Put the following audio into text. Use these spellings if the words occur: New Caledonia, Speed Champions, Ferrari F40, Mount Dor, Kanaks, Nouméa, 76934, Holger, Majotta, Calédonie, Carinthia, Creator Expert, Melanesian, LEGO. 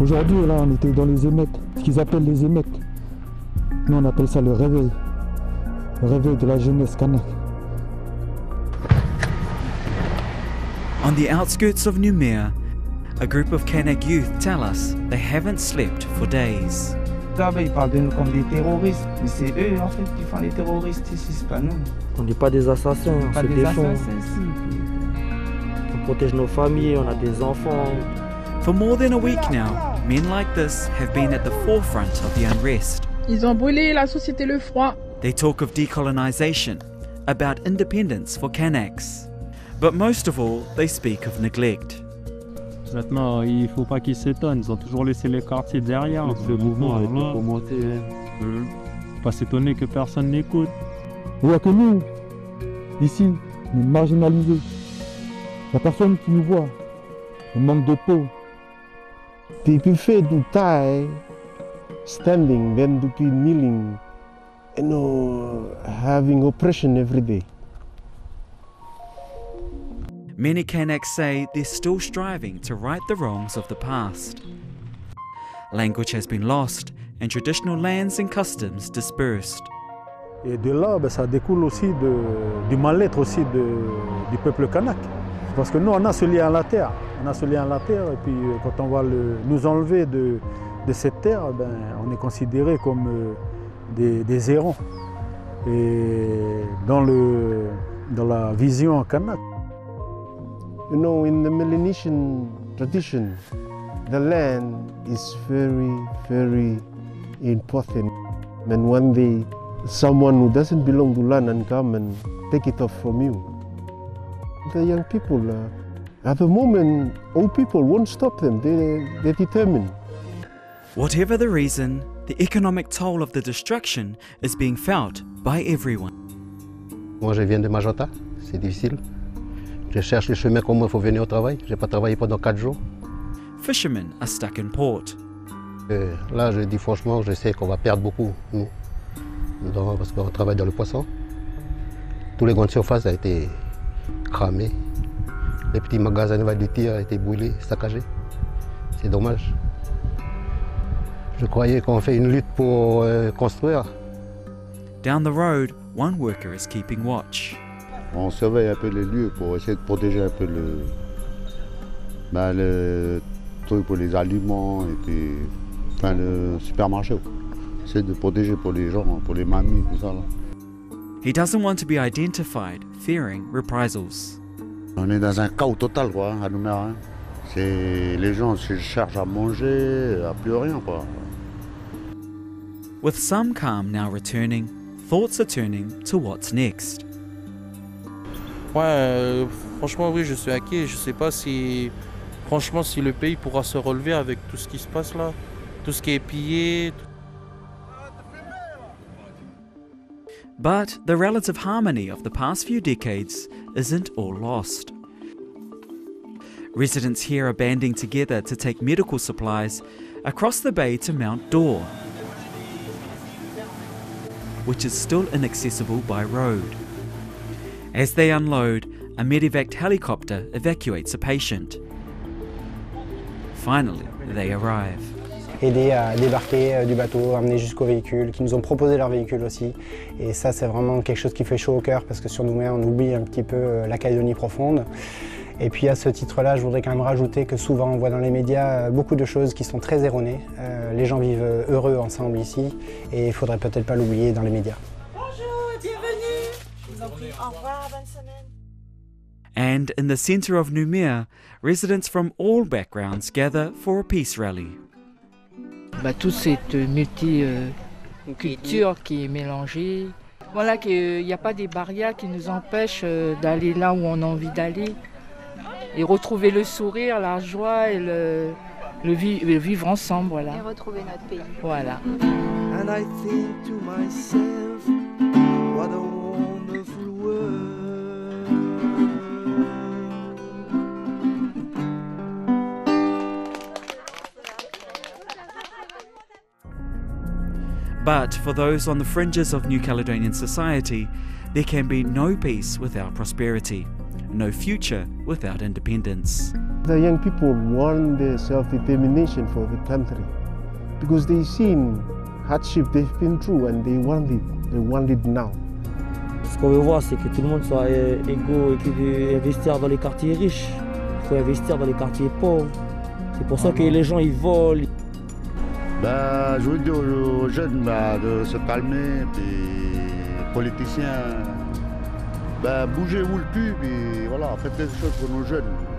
Aujourd'hui, là, on était dans les émeutes, ce qu'ils appellent les émeutes. Nous, on appelle ça le réveil de la jeunesse kanak. On the outskirts of Nouméa, a group of Kanak youth tell us they haven't slept for days. Ils parlent de nous comme des terroristes, mais c'est eux en fait qui font les terroristes ici, c'est pas nous. On n'est pas des assassins, c'est des gens. On protège nos familles, on a des enfants. For more than a week now, men like this have been at the forefront of the unrest. Ils ont brûlé la société le froid. They talk of decolonization, about independence for Kanaks. But most of all, they speak of neglect. Maintenant, il ne faut pas qu'ils s'étonnent, ils ont toujours laissé les quartiers derrière. Le mouvement a été promonté. Il ne faut pas s'étonner que personne n'écoute. Il n'y a que nous, ici, on est marginalisés. La personne qui nous voit, on manque de peau. Depuis fait du taille, standing, then depuis kneeling, you know, having oppression every day. Many Kanaks say they're still striving to right the wrongs of the past. Language has been lost and traditional lands and customs dispersed. Et de là, ça découle aussi du mal-être aussi du peuple kanak. Parce que nous, on a ce lien à la terre. On a ce lien à la terre et puis quand on va nous enlever de cette terre, on est considéré comme des errants. Et dans la vision kanak. You know, in the Melanesian tradition, the land is very, very important. And one day, someone who doesn't belong to land and come and take it off from you. The young people, at the moment, old people won't stop them. They're determined. Whatever the reason, the economic toll of the destruction is being felt by everyone. Moi, je viens de Majotta. C'est difficile. Je cherche les chemins comment il faut venir au travail. Je n'ai pas travaillé pendant 4 jours. Fishermen are stuck in port. Là, je dis franchement, je sais qu'on va perdre beaucoup, nous. Parce qu'on travaille dans le poisson. Tous les grandes de surface ont été cramés. Les petits magasins de tir ont été brûlés, saccagés. C'est dommage. Je croyais qu'on fait une lutte pour construire. Down the road, one worker is keeping watch. On surveille un peu les lieux pour essayer de protéger un peu le truc pour les aliments et puis enfin, le supermarché. Essayer de protéger pour les gens, pour les mamies, tout ça. Là. He doesn't want to be identified, fearing reprisals. On est dans un chaos total quoi, à Nouméa. Hein. Les gens se cherchent à manger, à plus rien quoi. With some calm now returning, thoughts are turning to what's next. Ouais, franchement, oui, je suis inquiet. Je ne sais pas si le pays pourra se relever avec tout ce qui se passe là, tout ce qui est pillé. But the relative harmony of the past few decades isn't all lost. Residents here are banding together to take medical supplies across the bay to Mount Dor, which is still inaccessible by road. As they unload, a medevac helicopter evacuates a patient. Finally, they arrive. Aider à débarquer du bateau, amener jusqu'au véhicule, qui nous ont proposé leur véhicule aussi. Et ça, c'est vraiment quelque chose qui fait chaud au cœur, parce que sur Nouméa, on oublie un petit peu la Calédonie profonde. Et puis à ce titre-là, je voudrais quand même rajouter que souvent on voit dans les médias beaucoup de choses qui sont très erronées. Les gens vivent heureux ensemble ici, et il ne faudrait peut-être pas l'oublier dans les médias. And in the centre of Nouméa, residents from all backgrounds gather for a peace rally. Toute cette multiculture qui est mélangée, voilà qu'il n'y a pas des barrières qui nous empêchent d'aller là où on a envie d'aller et retrouver le sourire, la joie et le vivre ensemble. Voilà. Et retrouver notre pays. Voilà. And I think to myself, what a wonderful world. But for those on the fringes of New Caledonian society, there can be no peace without prosperity, no future without independence. The young people want the self-determination for the country because they've seen hardship they've been through and they want it now. Ce qu'on veut voir, c'est que tout le monde soit égaux et qu'il investir dans les quartiers riches. Il faut investir dans les quartiers pauvres. C'est pour ça que les gens, ils volent. Bah, je veux dire aux jeunes de se calmer, les politiciens, bougez où le pub et voilà, faites quelque chose pour nos jeunes.